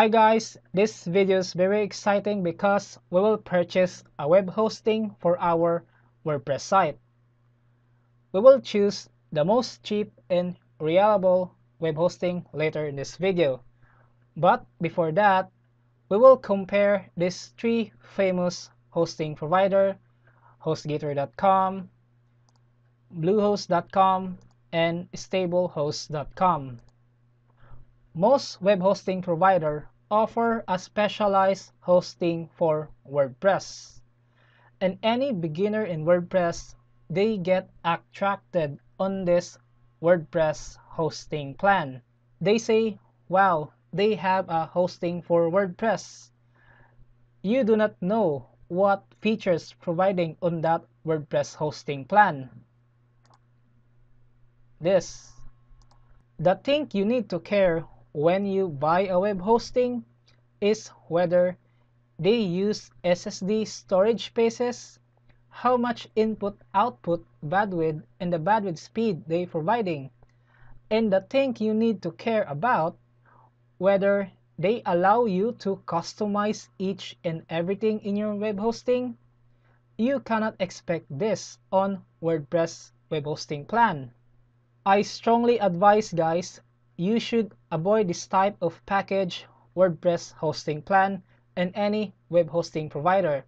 Hi guys, this video is very exciting because we will purchase a web hosting for our WordPress site. We will choose the most cheap and reliable web hosting later in this video. But before that, we will compare these three famous hosting providers: HostGator.com, Bluehost.com, and StableHost.com. Most web hosting providers offer a specialized hosting for WordPress, and any beginner in WordPress, they get attracted on this WordPress hosting plan. They say, wow, they have a hosting for WordPress. You do not know what features providing on that WordPress hosting plan. The thing you need to care when you buy a web hosting is whether they use SSD storage spaces, how much input-output bandwidth and the bandwidth speed they providing, and the thing you need to care about whether they allow you to customize each and everything in your web hosting. You cannot expect this on WordPress web hosting plan. I strongly advise guys, you should avoid this type of package WordPress hosting plan and any web hosting provider,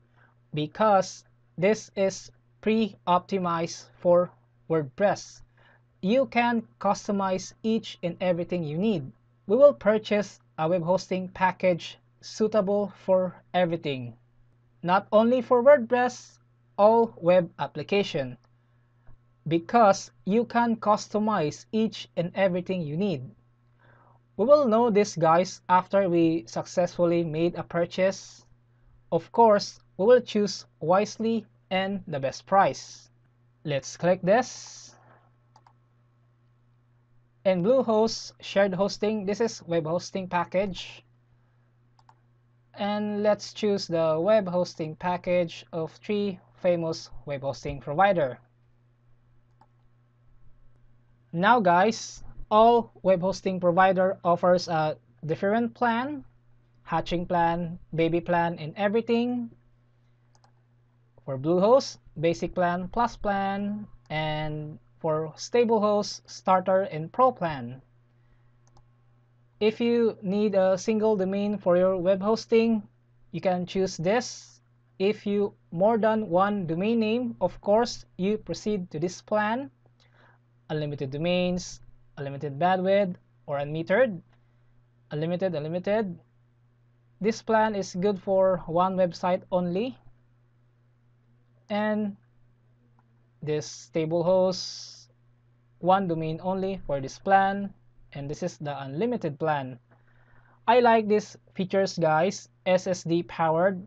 because this is pre-optimized for WordPress. You can customize each and everything you need. We will purchase a web hosting package suitable for everything, not only for WordPress, all web application, because you can customize each and everything you need. We will know this guys after we successfully made a purchase. Of course, we will choose wisely and the best price. Let's click this. And Bluehost shared hosting, this is web hosting package. And let's choose the web hosting package of three famous web hosting provider. Now guys, all web hosting provider offers a different plan, hatching plan, baby plan, and everything. For Bluehost, basic plan, plus plan, and for StableHost, starter and pro plan. If you need a single domain for your web hosting, you can choose this. If you more than one domain name, of course, you proceed to this plan. Unlimited domains, unlimited bandwidth, or unmetered, unlimited. This plan is good for one website only. And this StableHost, one domain only for this plan. And this is the unlimited plan. I like these features guys, SSD powered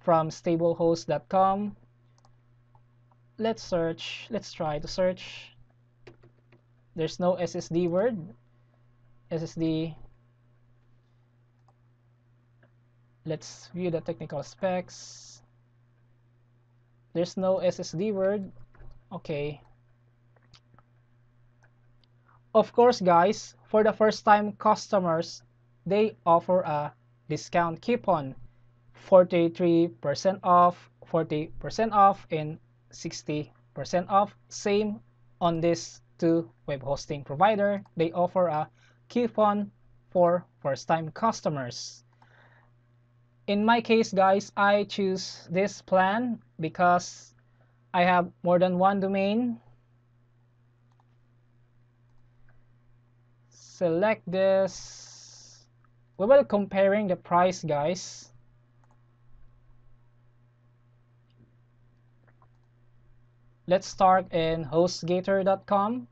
from StableHost.com. Let's search, let's try to search. There's no SSD word. SSD. Let's view the technical specs. There's no SSD word. Okay. Of course, guys, for the first-time customers, they offer a discount coupon. 43% off, 40% off, and 60% off. Same on this to web hosting provider, they offer a coupon for first-time customers. In my case guys, I choose this plan because I have more than one domain. Select this. We will comparing the price guys. Let's start in HostGator.com.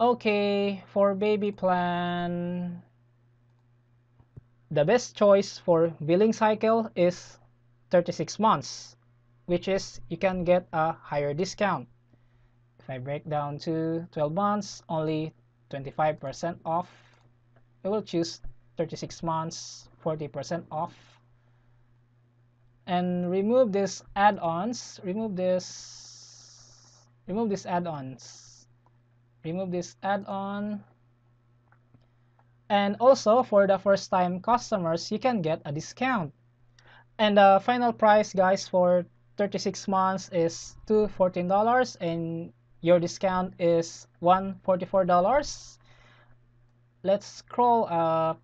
Okay, for baby plan, the best choice for billing cycle is 36 months, which is you can get a higher discount. If I break down to 12 months, only 25% off. I will choose 36 months, 40% off. And remove these add-ons, remove these add-on, And also for the first time customers, you can get a discount. And the final price, guys, for 36 months is $214, and your discount is $144. Let's scroll up.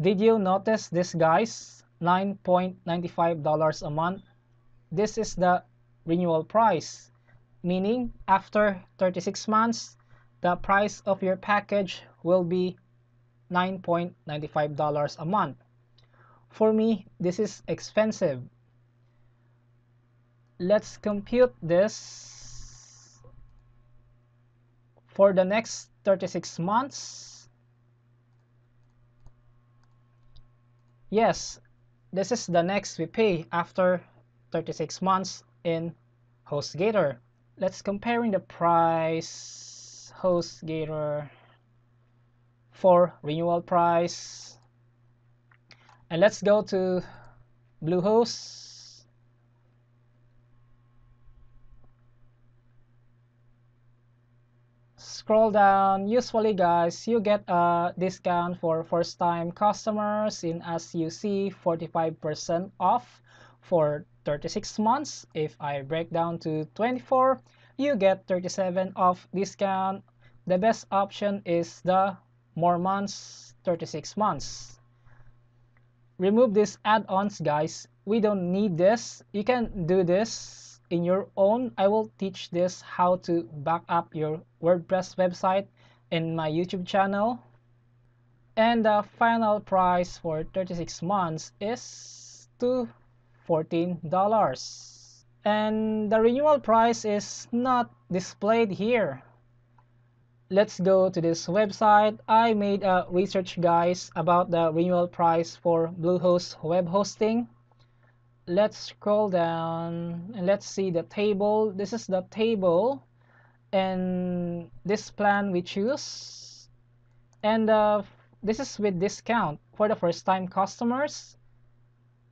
Did you notice this, guys? $9.95 a month. This is the renewal price, meaning after 36 months, the price of your package will be $9.95 a month. For me, this is expensive. Let's compute this for the next 36 months. Yes, this is the next we pay after 36 months in HostGator. Let's compare the price HostGator for renewal price. And let's go to Bluehost. Scroll down. Usually, guys, you get a discount for first-time customers in, as you see, 45% off for 36 months. If I break down to 24, you get 37% off discount. The best option is the more months, 36 months. Remove these add-ons, guys. We don't need this. You can do this in your own. I will teach this how to back up your WordPress website in my YouTube channel. And the final price for 36 months is $214. And the renewal price is not displayed here. Let's go to this website. I made a research, guys, about the renewal price for Bluehost web hosting. Let's scroll down and let's see the table. This is the table and this plan we choose. And this is with discount for the first time customers.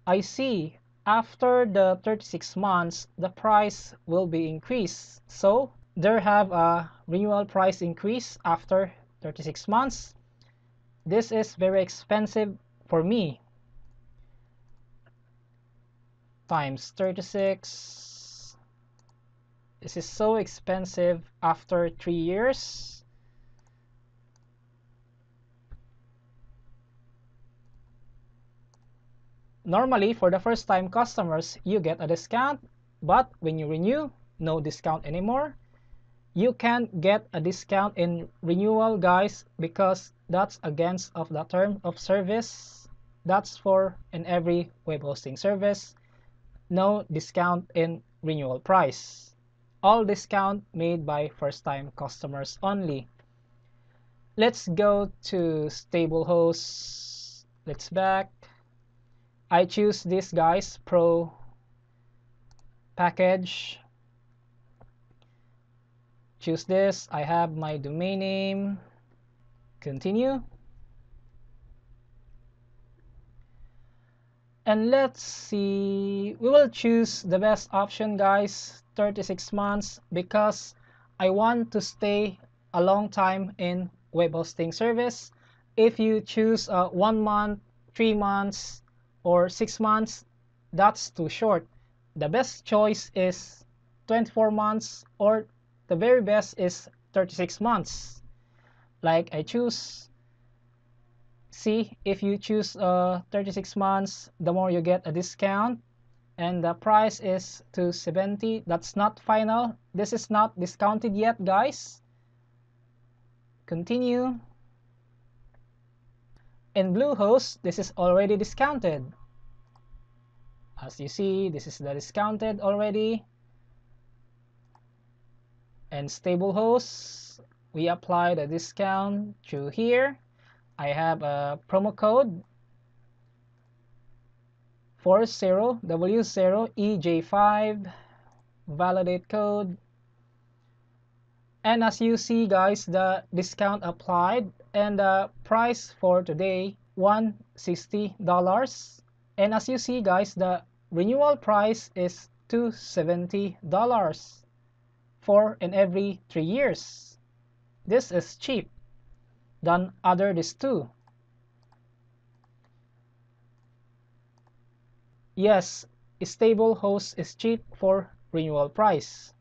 I see after the 36 months, the price will be increased. So there have a renewal price increase after 36 months. This is very expensive for me. Times 36. This is so expensive after 3 years. Normally, for the first time customers, you get a discount, but when you renew, no discount anymore. You can get a discount in renewal, guys, because that's against of the term of service. That's for in every web hosting service. No discount in renewal price. All discount made by first-time customers only. Let's go to StableHost. Let's back. I choose this, guys, Pro package. Choose this. I have my domain name. Continue. And let's see. We will choose the best option, guys, 36 months, because I want to stay a long time in web hosting service. If you choose 1 month, 3 months, or 6 months, that's too short. The best choice is 24 months or the very best is 36 months. Like I choose. See, if you choose 36 months, the more you get a discount. And the price is $270. That's not final. This is not discounted yet, guys. Continue. In Bluehost, this is already discounted. As you see, this is the discounted already. And StableHost, we apply the discount to here. I have a promo code 40W0EJ5, validate code. And as you see, guys, the discount applied and the price for today $160. And as you see, guys, the renewal price is $270. For in every 3 years. This is cheap. than other disk 2. Yes, StableHost is cheap for renewal price.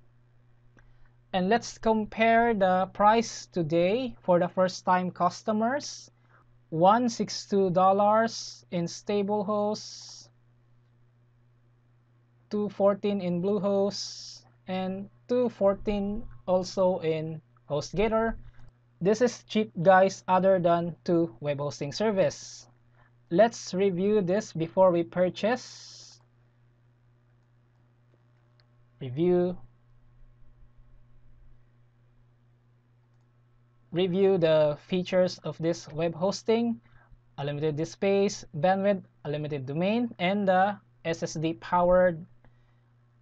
And let's compare the price today for the first-time customers. $162 in StableHost, $214 in Bluehost, and $214 also in HostGator. This is cheap, guys, other than to web hosting service. Let's review this before we purchase. Review the features of this web hosting: unlimited disk space, bandwidth, unlimited domain, and the SSD powered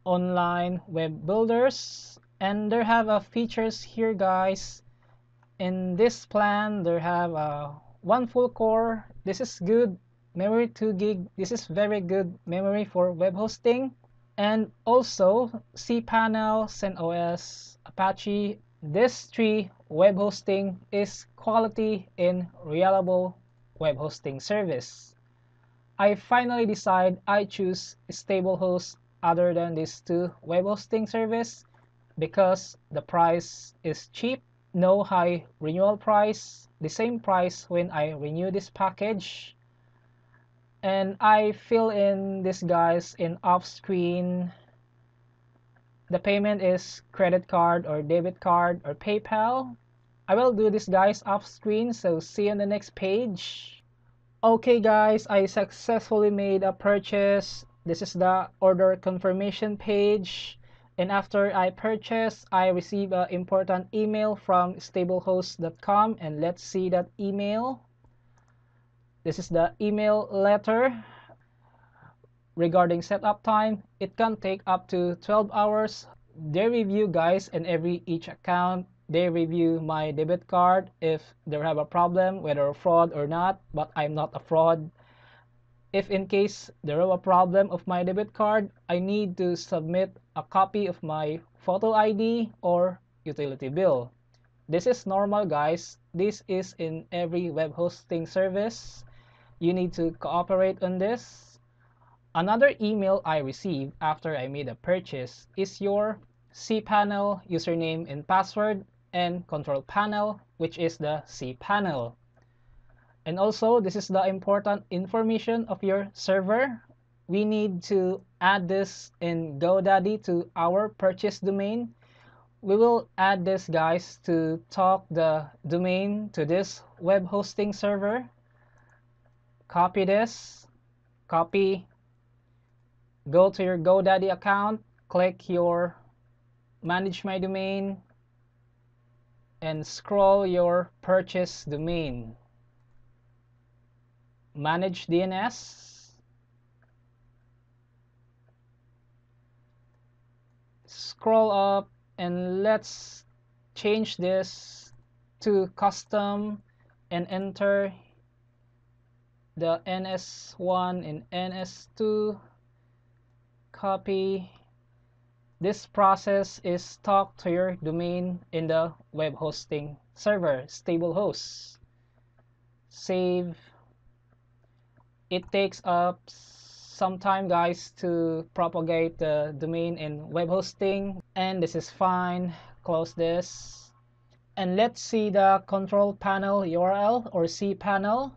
online web builders. And they have features here, guys. In this plan, they have one full core. This is good memory, 2 GB. This is very good memory for web hosting, and also cPanel, CentOS, Apache. This 3 web hosting is quality and reliable web hosting service. I finally decide I choose StableHost other than these 2 web hosting service because the price is cheap, no high renewal price, the same price when I renew this package. And I fill in this, guys, in off screen. The payment is credit card or debit card or PayPal. I will do this, guys, off screen, so see you on the next page. Okay, guys, I successfully made a purchase. This is the order confirmation page. And after I purchase, I receive an important email from StableHost.com, and let's see that email. This is the email letter. Regarding setup time, it can take up to 12 hours. They review, guys, in each account. They review my debit card if they have a problem, whether fraud or not, but I'm not a fraud. If in case there is a problem of my debit card, I need to submit a copy of my photo ID or utility bill. This is normal, guys. This is in every web hosting service. You need to cooperate on this. Another email I received after I made a purchase is your cPanel username and password and control panel, which is the cPanel. And also, this is the important information of your server. We need to add this in GoDaddy to our purchase domain. We will add this, guys, to talk the domain to this web hosting server. Copy this. Copy. Go to your GoDaddy account, click your Manage My Domain, and scroll your Purchase Domain. Manage DNS. Scroll up and let's change this to Custom and enter the NS1 and NS2. Copy. This process is talk to your domain in the web hosting server, StableHost. Save. It takes up some time, guys, to propagate the domain in web hosting, and this is fine. Close this, and let's see the control panel URL or cPanel.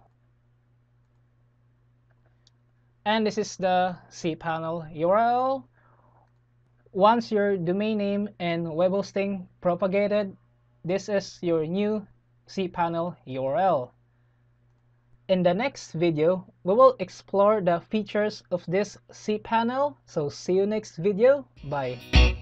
And this is the cPanel URL. Once your domain name and web hosting propagated, this is your new cPanel URL. In the next video, we will explore the features of this cPanel. So see you next video. Bye.